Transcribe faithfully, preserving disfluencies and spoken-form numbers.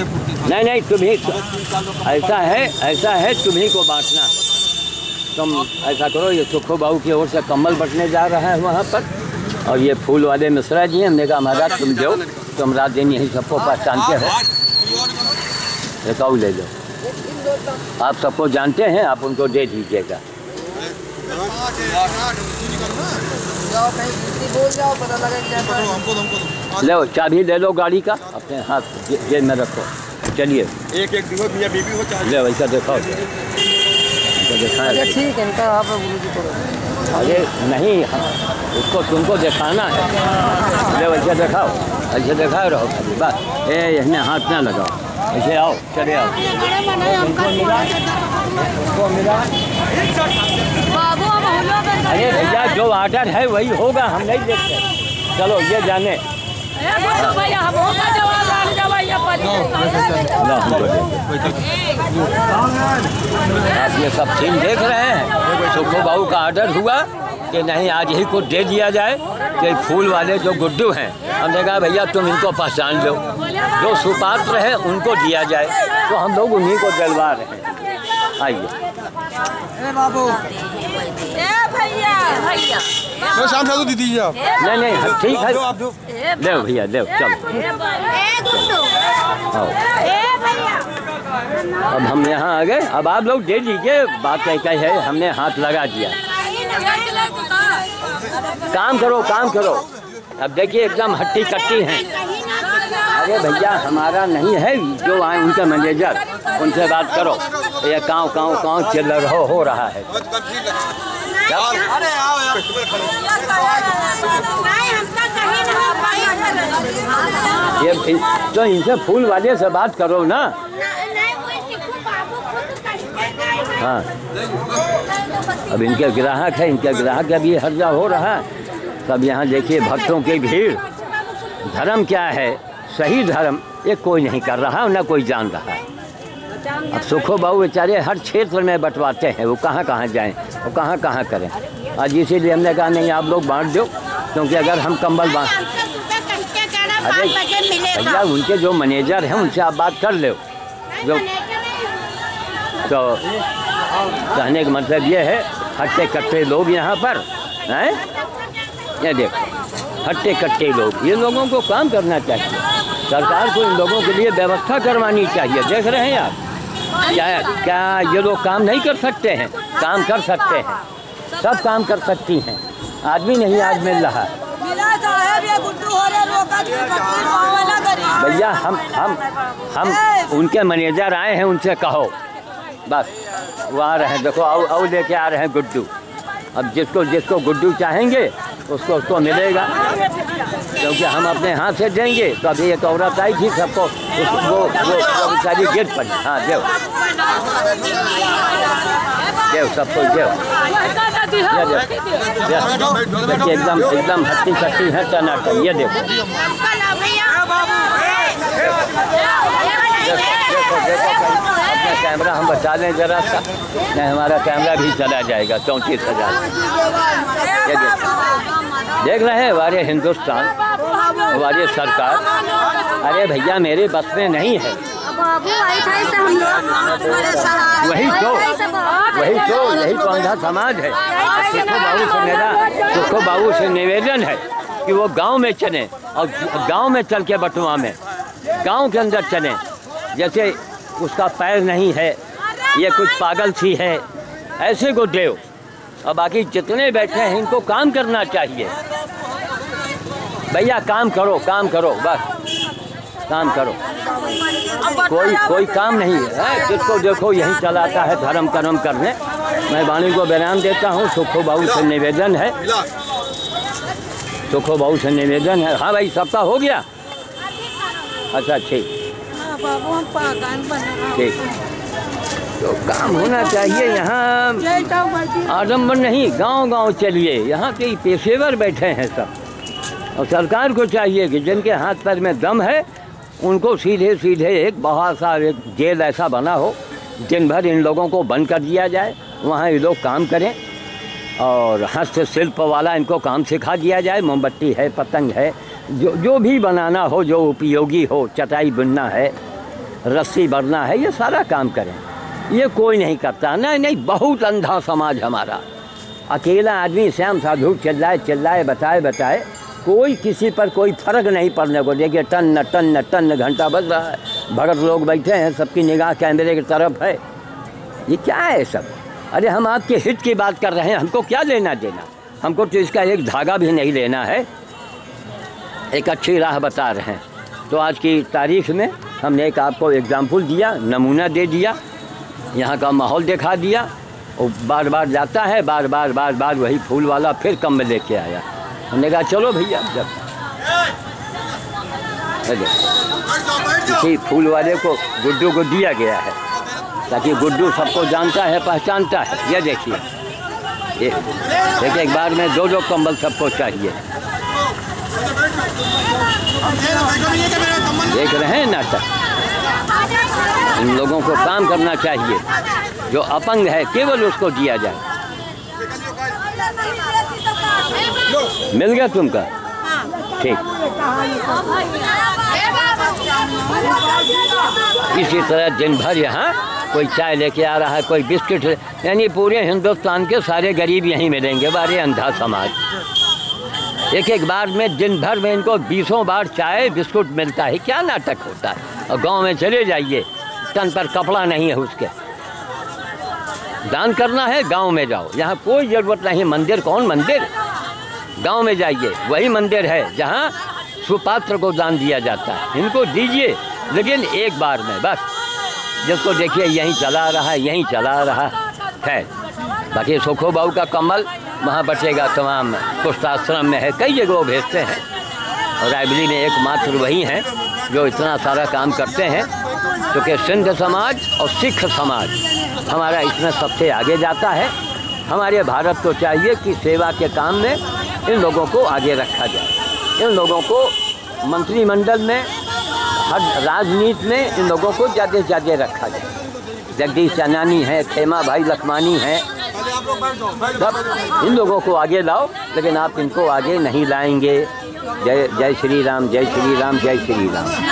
करके नहीं नहीं तुम्हें ऐसा है ऐसा है तुम्ही को बांटना। तुम ऐसा करो, ये सुखो बाबू की ओर से कम्बल बटने जा रहा है वहाँ पर, और ये फूल वाले मिश्रा जी हैं। हमने कहा महाराज तुम जाओ, तुम रात दिन यही सबको पहचानते हो, रिकाऊ ले लो, आप सबको जानते हैं, आप उनको दे दीजिएगा। लो चाबी ले लो गाड़ी का, अपने हाथ जेब में रखो, चलिए एक एक ले वैसा देखो देखा ठीक है। अरे नहीं उसको तुमको दिखाना है, ले वैसा दिखाओ, ऐसे दिखाओ रहो खाली बस। ए इसने हाथ ना लगाओ, ऐसे आओ, चले आओ बाबू। अरे भैया जो ऑर्डर है वही होगा, हम नहीं देखते। चलो ये जाने आप ये सब सीन देख रहे हैं। सुखो बाबू का ऑर्डर हुआ कि नहीं आज ही को दे दिया जाए। कि फूल वाले जो गुड्डू हैं, हमने कहा भैया तुम इनको पहचान लो, जो सुपात्र हैं उनको दिया जाए, तो हम लोग उन्हीं को दिलवा रहे हैं। आइए बाबू भैया भैया शाम साधु दीदी जी आप नहीं नहीं ठीक है देव भैया देव चलो। अब हम यहाँ आ गए, अब आप लोग दे दीजिए। बात कहीं कहीं है, हमने हाथ लगा दिया। काम करो काम करो, अब देखिए एकदम हट्टी कट्टी हैं। अरे भैया हमारा नहीं है, जो आए उनके मैनेजर उनसे बात करो। ये काँव काँव काँव चिल्ल रहो हो रहा है। अरे आओ यार ये इन, तो इनसे फूल वाले से बात करो ना। हाँ अब इनके ग्राहक है, इनके ग्राहक का भी हर्जा हो रहा है। तब यहाँ देखिए भक्तों की भीड़। धर्म क्या है, सही धर्म ये कोई नहीं कर रहा और ना कोई जान रहा है। अब सुखो बाबू बेचारे हर क्षेत्र में बंटवाते हैं, वो कहाँ कहाँ जाएं, वो कहाँ कहाँ करें। आज इसीलिए हमने कहा नहीं आप लोग बांट दो, क्योंकि अगर हम कम्बल बांट अरे भैया उनके जो मैनेजर हैं उनसे आप बात कर लो। जो तो कहने का मतलब ये है हट्टे कट्टे लोग यहाँ पर हैं। ये देखो हट्टे कट्टे लोग, ये लोगों को काम करना चाहिए, सरकार को इन लोगों के लिए व्यवस्था करवानी चाहिए। देख रहे हैं आप क्या क्या ये लोग काम नहीं कर सकते हैं, काम कर सकते हैं, सब काम कर सकती हैं। आदमी नहीं आज मिल रहा है भैया। हम हम हम उनके मैनेजर आए हैं, उनसे कहो बस। वो आ रहे हैं देखो, आओ लेके आ रहे हैं गुड्डू। अब जिसको जिसको गुड्डू चाहेंगे उसको उसको मिलेगा, क्योंकि हम अपने हाथ से देंगे। तो अभी एक औरत आई थी सबको वो वो सारी गेट पर। हाँ देव देव सबको देव। देखिए एकदम एकदम हट्टी कट्टी है टनाटा। ये देखो देखो देखो अपना कैमरा हम बचा लें जरा सा, नहीं हमारा कैमरा भी चला जाएगा। चौंतीस हज़ार ये देखो देख रहे हैं हमारे हिंदुस्तान, हमारे सरकार। अरे भैया मेरे बस में नहीं है, वही तो वही तो यही तो अंधा समाज है। सुखो बाबू से मेरा सुखो बाबू से निवेदन है कि वो गांव में चले, और गांव में चल के बटुआ में गांव के अंदर चले। जैसे उसका पैर नहीं है, ये कुछ पागल सी है, ऐसे को देव। और बाकी जितने बैठे हैं इनको काम करना चाहिए भैया। काम करो काम करो बस, काम करो। कोई कोई काम नहीं है, जिसको देखो यही चलाता है धर्म कर्म करने। मैं वाणी को विराम देता हूँ। सुखो बाबू से निवेदन है, सुखो बाबू से निवेदन है। हाँ भाई सबका हो गया, अच्छा ठीक ठीक। तो काम होना चाहिए, यहाँ आडम्बर नहीं। गांव गांव चलिए, यहाँ के पेशेवर बैठे हैं सब। और सरकार को चाहिए कि जिनके हाथ पैर में दम है उनको सीधे सीधे एक बहा सा एक जेल ऐसा बना हो, दिन भर इन लोगों को बंद कर दिया जाए, वहाँ ये लोग काम करें। और हस्तशिल्प वाला इनको काम सिखा दिया जाए। मोमबत्ती है, पतंग है, जो जो भी बनाना हो, जो उपयोगी हो, चटाई बुनना है, रस्सी भरना है, ये सारा काम करें। ये कोई नहीं करता। नहीं नहीं, बहुत अंधा समाज हमारा। अकेला आदमी श्याम साधु चिल्लाए चिल्लाए बताए बताए, कोई किसी पर कोई फर्क नहीं पड़ने को। देखिए टन टन टन घंटा बज रहा है, भगत लोग बैठे हैं, सबकी निगाह कैमरे की तरफ है। ये क्या है सब? अरे हम आपके हित की बात कर रहे हैं, हमको क्या लेना देना? हमको तो इसका एक धागा भी नहीं लेना है। एक अच्छी राह बता रहे हैं। तो आज की तारीख में हमने एक आपको एग्जाम्पल दिया, नमूना दे दिया, यहाँ का माहौल दिखा दिया। और बार बार जाता है, बार बार बार बार वही फूल वाला फिर कम में लेके आया। हमने कहा चलो भैया, जब इसी फूल वाले को गुड्डू को दिया गया है ताकि गुड्डू सबको जानता है, पहचानता है। ये देखिए, देखिए एक बार में दो दो कंबल सबको चाहिए। देख रहे हैं नाटक? इन लोगों को काम करना चाहिए। जो अपंग है केवल उसको दिया जाए। मिल गया तुमका? ठीक। इसी तरह दिन भर यहाँ कोई चाय लेके आ रहा है, कोई बिस्किट, यानी पूरे हिंदुस्तान के सारे गरीब यहीं मिलेंगे। बारे अंधा समाज। एक एक बार में दिन भर में इनको बीसों बार चाय बिस्कुट मिलता है। क्या नाटक होता है? और गांव में चले जाइए, तन पर कपड़ा नहीं है उसके। दान करना है गांव में जाओ, यहाँ कोई ज़रूरत नहीं। मंदिर कौन मंदिर? गांव में जाइए, वही मंदिर है जहां सुपात्र को दान दिया जाता है। इनको दीजिए, लेकिन एक बार में बस। जिसको देखिए यहीं चला रहा है, यहीं चला रहा है। बाकी सुखो बाबू का कमल वहां बचेगा तमाम कुष्ठाश्रम में है, कई जगह भेजते हैं। और रायबली में एकमात्र वही हैं जो इतना सारा काम करते हैं, क्योंकि सिंध समाज और सिख समाज हमारा इसमें सबसे आगे जाता है। हमारे भारत को चाहिए कि सेवा के काम में इन लोगों को आगे रखा जाए। इन लोगों को मंत्रिमंडल में, हर राजनीति में इन लोगों को ज़्यादा से ज़्यादा रखा जाए। जगदीश चनानी है, खेमा भाई लखमानी हैं, सब इन लोगों को आगे लाओ। लेकिन आप इनको आगे नहीं लाएंगे। जय जय श्री राम, जय श्री राम, जय श्री राम।